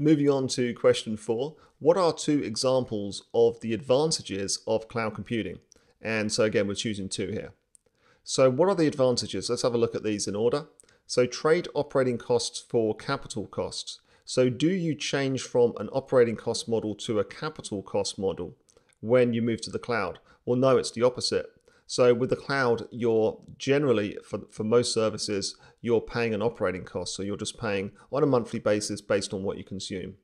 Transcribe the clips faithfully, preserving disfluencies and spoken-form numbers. Moving on to question four, what are two examples of the advantages of cloud computing? And so again, we're choosing two here. So what are the advantages? Let's have a look at these in order. So trade operating costs for capital costs. So do you change from an operating cost model to a capital cost model when you move to the cloud? Well, no, it's the opposite. So with the cloud, you're generally, for, for most services, you're paying an operating cost. So you're just paying on a monthly basis based on what you consume.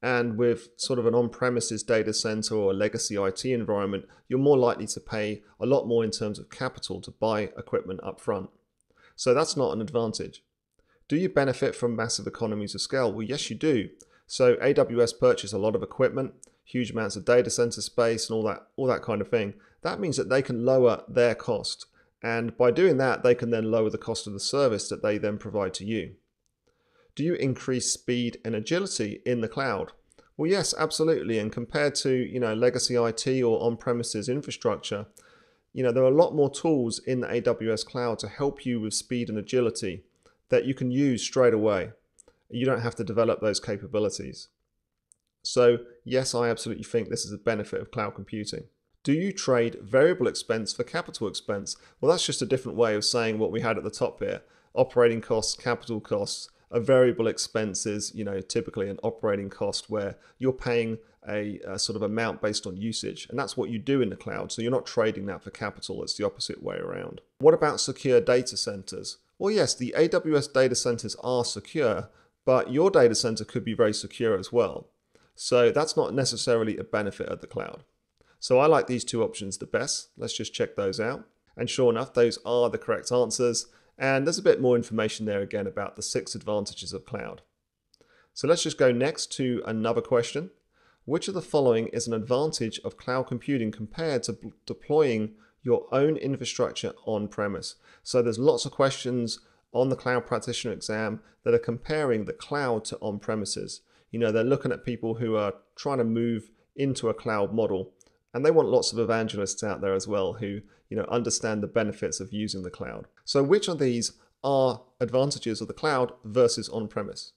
And with sort of an on-premises data center or a legacy I T environment, you're more likely to pay a lot more in terms of capital to buy equipment up front. So that's not an advantage. Do you benefit from massive economies of scale? Well, yes, you do. So A W S purchased a lot of equipment, huge amounts of data center space and all that, all that kind of thing. That means that they can lower their cost. And by doing that, they can then lower the cost of the service that they then provide to you. Do you increase speed and agility in the cloud? Well, yes, absolutely. And compared to, you know, legacy I T or on-premises infrastructure, you know, there are a lot more tools in the A W S cloud to help you with speed and agility that you can use straight away. You don't have to develop those capabilities. So yes, I absolutely think this is a benefit of cloud computing. Do you trade variable expense for capital expense? Well, that's just a different way of saying what we had at the top here. Operating costs, capital costs. A variable expense is, you know, typically an operating cost where you're paying a, a sort of amount based on usage. And that's what you do in the cloud. So you're not trading that for capital. It's the opposite way around. What about secure data centers? Well, yes, the A W S data centers are secure, but your data center could be very secure as well. So that's not necessarily a benefit of the cloud. So I like these two options the best. Let's just check those out. And sure enough, those are the correct answers. And there's a bit more information there again about the six advantages of cloud. So let's just go next to another question. Which of the following is an advantage of cloud computing compared to deploying your own infrastructure on-premise? So there's lots of questions on the Cloud Practitioner exam that are comparing the cloud to on-premises. You know, they're looking at people who are trying to move into a cloud model. And they want lots of evangelists out there as well who, you know, understand the benefits of using the cloud. So which of these are advantages of the cloud versus on-premise?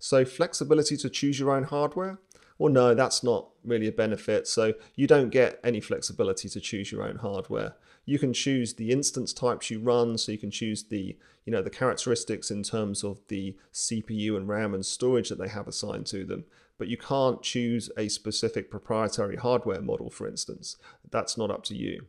So flexibility to choose your own hardware? Well, no, that's not really a benefit. So you don't get any flexibility to choose your own hardware. You can choose the instance types you run. So you can choose the, you know, the characteristics in terms of the C P U and RAM and storage that they have assigned to them. But you can't choose a specific proprietary hardware model, for instance. That's not up to you.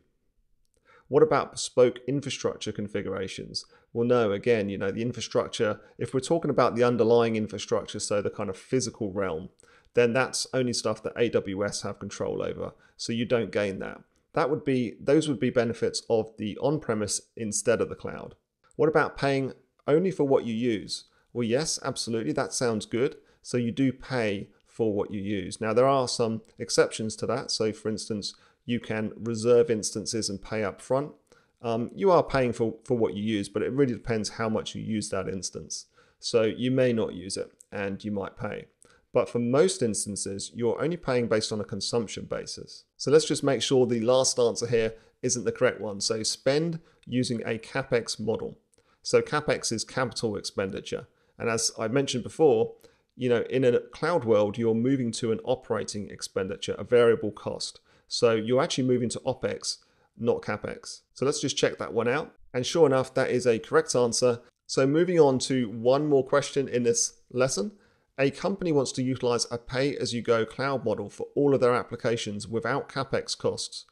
What about bespoke infrastructure configurations? Well, no, again, you know, the infrastructure, if we're talking about the underlying infrastructure, so the kind of physical realm, then that's only stuff that A W S have control over. So you don't gain that. That would be, those would be benefits of the on-premise instead of the cloud. What about paying only for what you use? Well, yes, absolutely. That sounds good. So you do pay for what you use. Now there are some exceptions to that. So for instance, you can reserve instances and pay up front. Um, you are paying for, for what you use, but it really depends how much you use that instance. So you may not use it and you might pay. But for most instances, you're only paying based on a consumption basis. So let's just make sure the last answer here isn't the correct one. So spend using a CapEx model. So CapEx is capital expenditure. And as I mentioned before, you know, in a cloud world, you're moving to an operating expenditure, a variable cost. So you're actually moving to OpEx, not CapEx. So let's just check that one out. And sure enough, that is a correct answer. So moving on to one more question in this lesson. A company wants to utilize a pay-as-you-go cloud model for all of their applications without CapEx costs,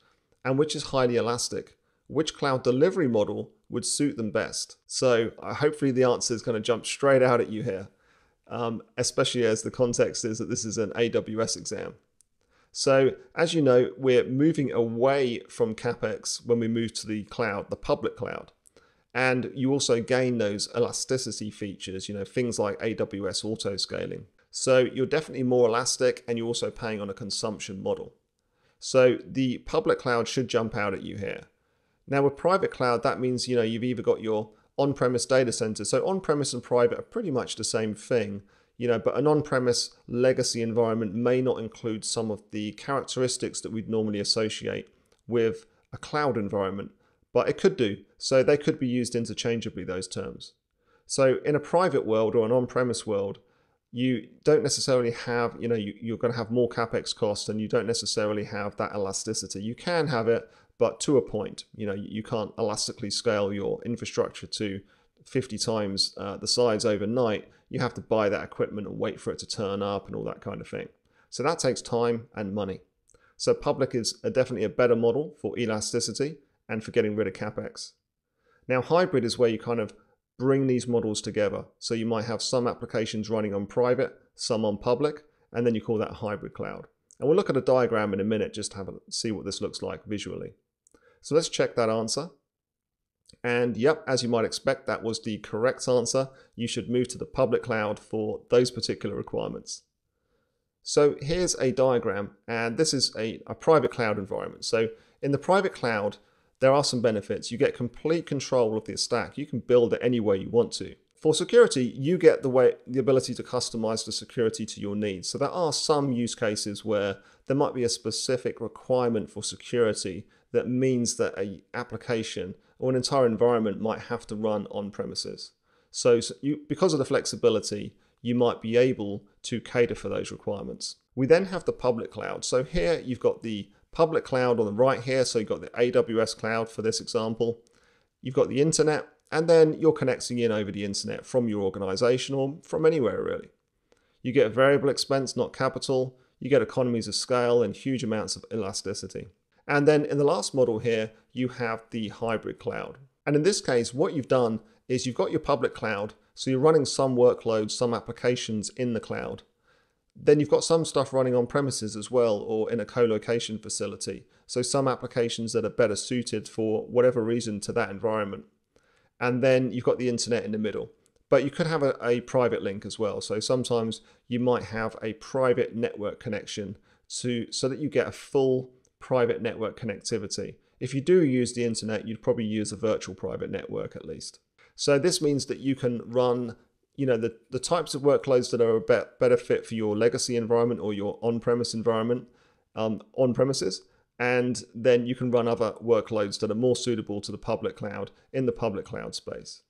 and which is highly elastic. Which cloud delivery model would suit them best? So uh, hopefully the answer is going to jump straight out at you here. Um, especially as the context is that this is an A W S exam. So as you know, we're moving away from CapEx when we move to the cloud, the public cloud. And you also gain those elasticity features, you know, things like A W S auto scaling. So you're definitely more elastic and you're also paying on a consumption model. So the public cloud should jump out at you here. Now with private cloud, that means, you know, you've either got your on-premise data centers. So on-premise and private are pretty much the same thing, you know, but an on-premise legacy environment may not include some of the characteristics that we'd normally associate with a cloud environment, but it could do. So they could be used interchangeably, those terms. So in a private world or an on-premise world, you don't necessarily have, you know, you, you're going to have more CapEx costs, and you don't necessarily have that elasticity. You can have it, but to a point. You know, you can't elastically scale your infrastructure to fifty times uh, the size overnight. You have to buy that equipment and wait for it to turn up and all that kind of thing. So that takes time and money. So public is a definitely a better model for elasticity and for getting rid of CapEx. Now, hybrid is where you kind of bring these models together. So you might have some applications running on private, some on public, and then you call that hybrid cloud. And we'll look at a diagram in a minute just to have a, see what this looks like visually. So let's check that answer. And yep, as you might expect, that was the correct answer. You should move to the public cloud for those particular requirements. So here's a diagram, and this is a, a private cloud environment. So in the private cloud, there are some benefits. You get complete control of the stack. You can build it any way you want to. For security, you get the way, the ability to customize the security to your needs. So there are some use cases where there might be a specific requirement for security that means that an application or an entire environment might have to run on premises. So, so you, because of the flexibility, you might be able to cater for those requirements. We then have the public cloud. So here you've got the public cloud on the right here, so you've got the A W S cloud for this example. You've got the internet, and then you're connecting in over the internet from your organization or from anywhere really. You get variable expense, not capital. You get economies of scale and huge amounts of elasticity. And then in the last model here, you have the hybrid cloud. And in this case, what you've done is you've got your public cloud, so you're running some workloads, some applications in the cloud. Then you've got some stuff running on premises as well, or in a co-location facility. So some applications that are better suited for whatever reason to that environment. And then you've got the internet in the middle. But you could have a, a private link as well. So sometimes you might have a private network connection to, so that you get a full private network connectivity. If you do use the internet, you'd probably use a virtual private network at least. So this means that you can run you know, the, the types of workloads that are a bet, better fit for your legacy environment or your on-premise environment, um, on-premises, and then you can run other workloads that are more suitable to the public cloud in the public cloud space.